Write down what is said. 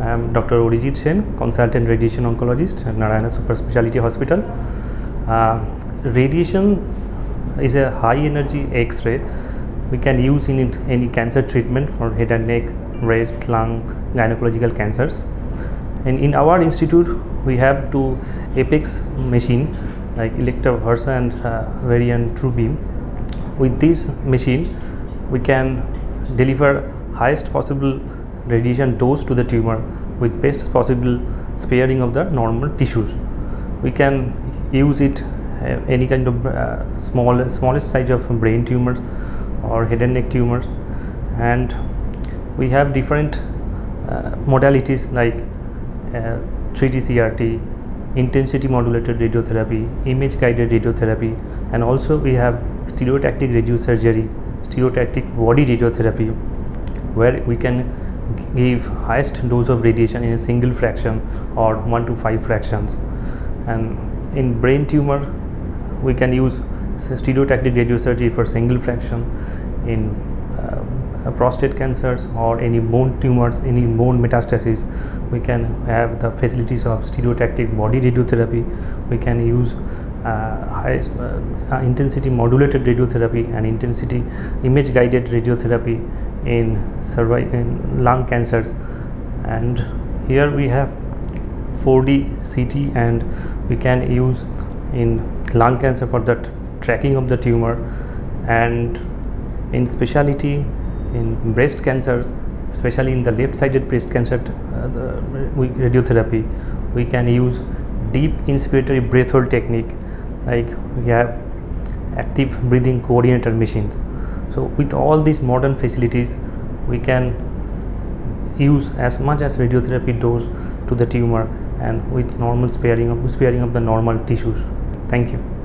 I am Dr. Orijit Sen, Consultant Radiation Oncologist at Narayana Super Speciality Hospital. Radiation is a high energy X-ray we can use in any cancer treatment for head and neck, breast, lung, gynecological cancers. And in our institute, we have two apex machine like Elekta Versa and Varian True Beam. With this machine, we can deliver highest possible radiation dose to the tumor with best possible sparing of the normal tissues. We can use it any kind of smallest size of brain tumors or head and neck tumors, and we have different modalities like 3D CRT, intensity modulated radiotherapy, image guided radiotherapy, and also we have stereotactic radiosurgery, stereotactic body radiotherapy, where we can give highest dose of radiation in a single fraction or 1 to 5 fractions. And in brain tumor, we can use stereotactic radiosurgery for single fraction. In prostate cancers or any bone tumors, any bone metastasis, we can have the facilities of stereotactic body radiotherapy. We can use highest intensity modulated radiotherapy and intensity image guided radiotherapy in lung cancers. And here we have 4D CT, and we can use in lung cancer for that tracking of the tumor, and in specialty in breast cancer, especially in the left-sided breast cancer radiotherapy, we can use deep inspiratory breath hold technique, like we have active breathing coordinator machines. So with all these modern facilities, we can use as much as radiotherapy dose to the tumor and with normal sparing of the normal tissues. Thank you.